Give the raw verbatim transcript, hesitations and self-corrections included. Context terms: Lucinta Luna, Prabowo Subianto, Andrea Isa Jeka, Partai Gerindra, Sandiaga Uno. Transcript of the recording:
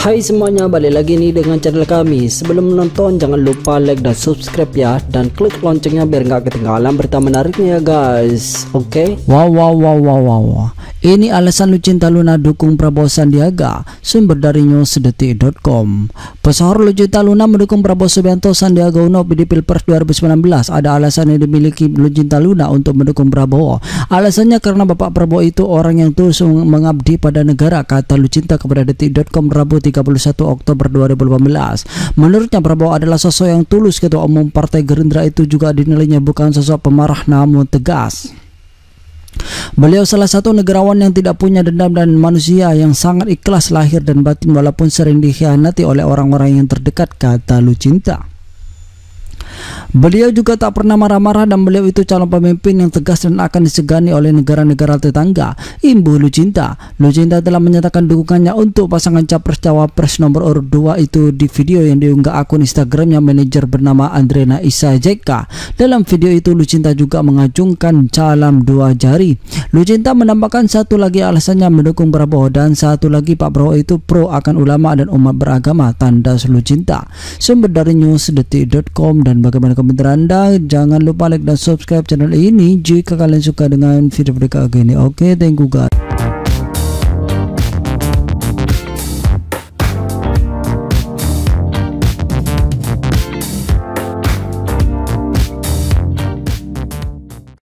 Hai semuanya, balik lagi nih dengan channel kami. Sebelum menonton jangan lupa like dan subscribe ya, dan klik loncengnya biar nggak ketinggalan berita menariknya ya guys. Oke okay? wow, wow wow wow wow wow Ini alasan Lucinta Luna dukung Prabowo Sandiaga. Sumber dari news detik titik com. Pesohor Lucinta Luna mendukung Prabowo Subianto Sandiaga Uno di Pilpres dua ribu sembilan belas. Ada alasan yang dimiliki Lucinta Luna untuk mendukung Prabowo. Alasannya karena Bapak Prabowo itu orang yang tulus mengabdi pada negara, kata Lucinta kepada detik titik com Rabu tiga puluh satu Oktober dua ribu delapan belas. Menurutnya Prabowo adalah sosok yang tulus. Ketua Umum Partai Gerindra itu juga dinilainya bukan sosok pemarah namun tegas. Beliau salah satu negarawan yang tidak punya dendam dan manusia yang sangat ikhlas lahir dan batin walaupun sering dikhianati oleh orang-orang yang terdekat, kata Lucinta. Beliau juga tak pernah marah-marah dan beliau itu calon pemimpin yang tegas dan akan disegani oleh negara-negara tetangga, imbu Lucinta. Lucinta telah menyatakan dukungannya untuk pasangan capres-cawapres nomor urut dua itu di video yang diunggah akun Instagramnya manajer bernama Andrea Isa Jeka. Dalam video itu Lucinta juga mengacungkan calam dua jari. Lucinta menambahkan satu lagi alasannya mendukung Prabowo dan satu lagi Pak Prabowo itu pro akan ulama dan umat beragama, tandas Lucinta. Sumber dari news detik titik com. Dan bagaimana komentar Anda? Jangan lupa like dan subscribe channel ini jika kalian suka dengan video berikut ini. Oke, okay, thank you guys.